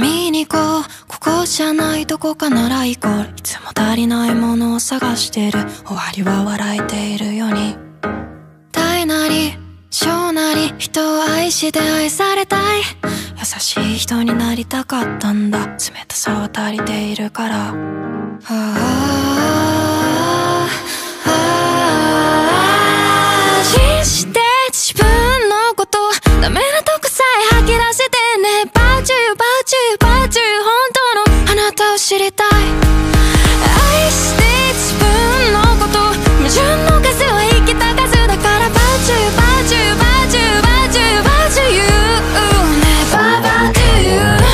見に行こう、ここじゃないどこかなら行こう。いつも足りないものを探してる、終わりは笑えているように。大なり小なり人を愛して愛されたい、優しい人になりたかったんだ、冷たさは足りているから。信じて自分のこと、ダメなとこさえ吐き出してね。バーチューバーチューバーチュー、本当のあなたを知りたい。愛して自分のこと、矛盾の数は生きた数だから、バーチューバーチューバーチューバーチューバーチュー、You never back